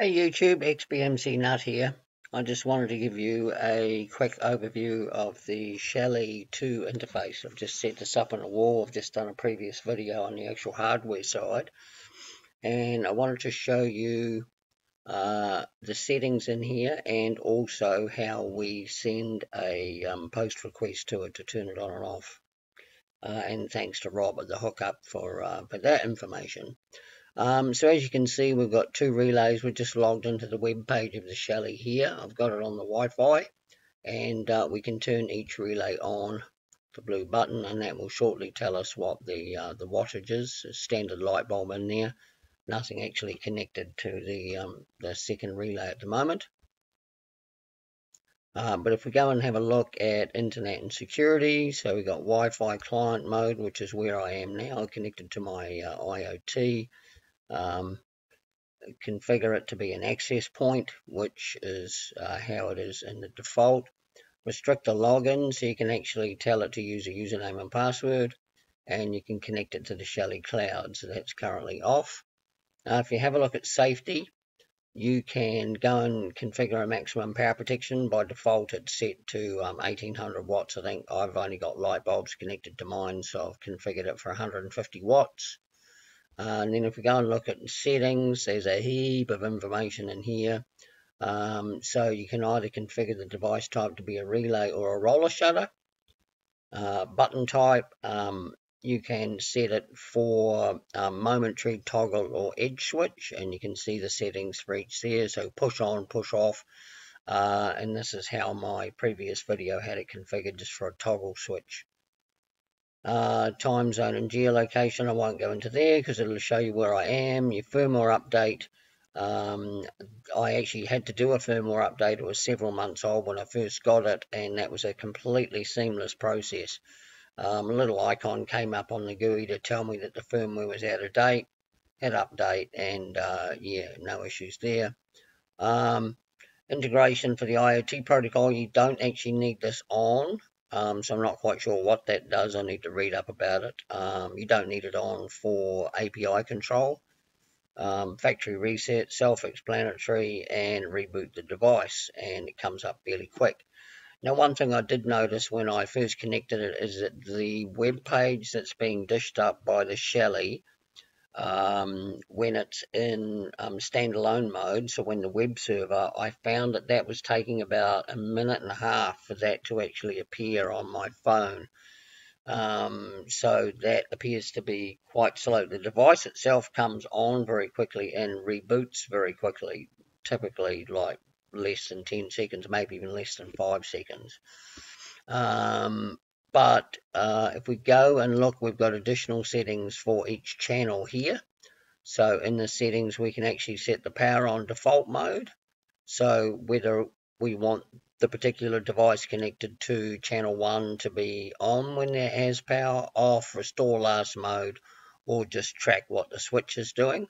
Hey YouTube, XBMC Nut here. I just wanted to give you a quick overview of the Shelly 2 interface. I've just set this up on a wall. I've just done a previous video on the actual hardware side, and I wanted to show you the settings in here and also how we send a post request to it to turn it on and off. And thanks to Rob at the hookup for that information. So as you can see, we've got two relays. We're just logged into the web page of the Shelly here. I've got it on the Wi-Fi, and we can turn each relay on, the blue button, and that will shortly tell us what the wattage is. A standard light bulb in there, nothing actually connected to the second relay at the moment. But if we go and have a look at internet and security, so we've got Wi-Fi client mode, which is where I am now, connected to my IoT. Configure it to be an access point, which is how it is in the default. Restrict the login, so you can actually tell it to use a username and password, and you can connect it to the Shelly cloud, so that's currently off. If you have a look at safety, you can go and configure a maximum power protection. By default it's set to 1800 watts. I think I've only got light bulbs connected to mine, so I've configured it for 150 watts. And then if we go and look at settings, there's a heap of information in here. So you can either configure the device type to be a relay or a roller shutter. Button type, you can set it for momentary, toggle or edge switch, and you can see the settings for each there. So push on, push off, and this is how my previous video had it configured, just for a toggle switch. Time zone and geolocation, I won't go into there because it'll show you where I am. Your firmware update, I actually had to do a firmware update. It was several months old when I first got it, and that was a completely seamless process. A little icon came up on the GUI to tell me that the firmware was out of date. Hit update, and yeah, no issues there. Integration for the IoT protocol, you don't actually need this on. So I'm not quite sure what that does. I need to read up about it. You don't need it on for API control. Factory reset, self-explanatory, and reboot the device, and it comes up fairly quick. Now, one thing I did notice when I first connected it is that the web page that's being dished up by the Shelly, when it's in standalone mode, so when the web server, I found that that was taking about a minute and a half for that to actually appear on my phone. So that appears to be quite slow. The device itself comes on very quickly and reboots very quickly, typically like less than 10 seconds, maybe even less than 5 seconds. But if we go and look, we've got additional settings for each channel here. So in the settings, we can actually set the power on default mode. So whether we want the particular device connected to channel 1 to be on when it has power, off, restore last mode, or just track what the switch is doing.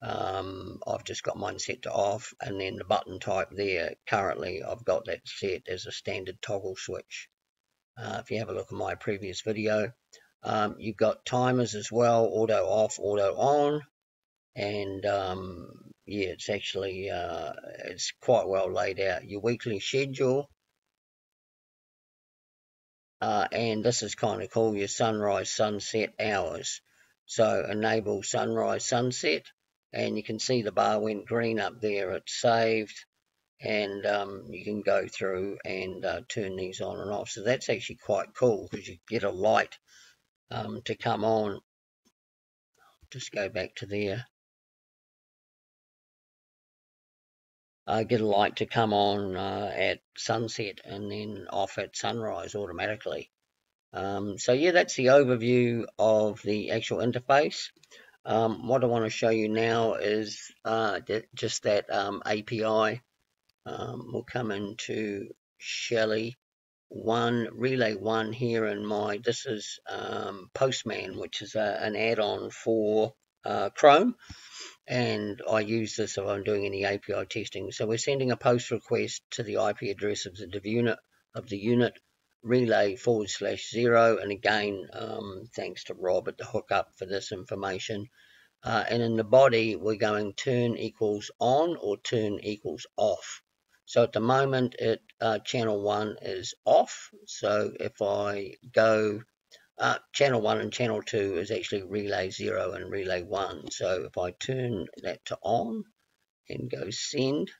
I've just got mine set to off, and then the button type there, currently I've got that set as a standard toggle switch. If you have a look at my previous video, you've got timers as well, auto off, auto on, and yeah, it's actually it's quite well laid out. Your weekly schedule, and this is kind of cool, your sunrise, sunset hours. So enable sunrise, sunset, and you can see the bar went green up there. It's saved. And you can go through and turn these on and off. So that's actually quite cool, because you get a light to come on. Just go back to there. Get a light to come on at sunset, and then off at sunrise automatically. So yeah, that's the overview of the actual interface. What I want to show you now is just that API. We'll come into Shelly 1, Relay 1 here in my, this is Postman, which is an add-on for Chrome, and I use this if I'm doing any API testing. So we're sending a post request to the IP address of the unit, relay /0, and again, thanks to Rob at the hookup for this information. and in the body we're going turn equals on or turn equals off. So at the moment it channel 1 is off, so if I go channel 1 and channel 2 is actually relay 0 and relay 1, so if I turn that to on and go send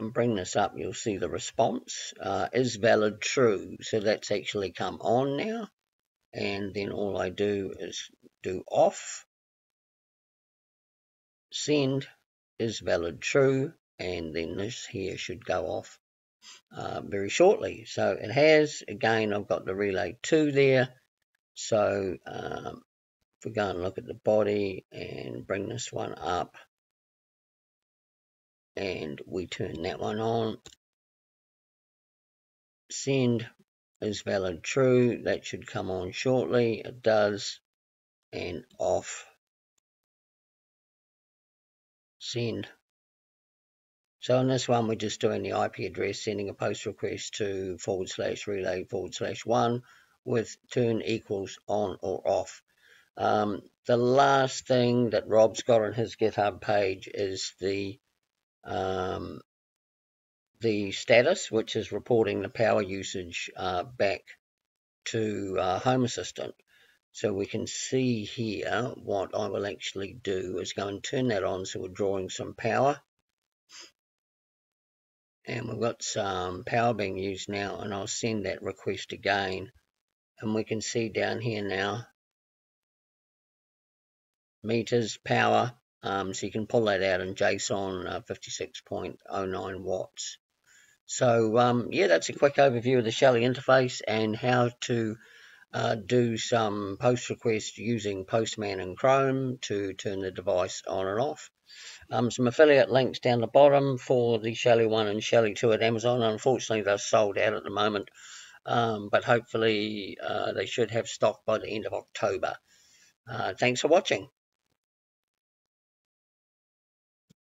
and bring this up, you'll see the response is valid true, so that's actually come on now. And then all I do is do off, send is valid true, and then this here should go off very shortly. So it has, again, I've got the relay 2 there. So if we go and look at the body and bring this one up, and we turn that one on, send is valid true, that should come on shortly, it does, and off, send. So in this one we're just doing the IP address, sending a post request to /relay/1 with turn equals on or off. The last thing that Rob's got on his GitHub page is the status, which is reporting the power usage back to Home Assistant. So we can see here what I will actually do is go and turn that on, so we're drawing some power. And we've got some power being used now, and I'll send that request again. And we can see down here now, meters, power, so you can pull that out in JSON, 56.09 watts. So yeah, that's a quick overview of the Shelly interface and how to do some post requests using Postman and Chrome to turn the device on and off. Some affiliate links down the bottom for the Shelly 1 and Shelly 2 at Amazon. Unfortunately, they're sold out at the moment, but hopefully they should have stock by the end of October. Thanks for watching.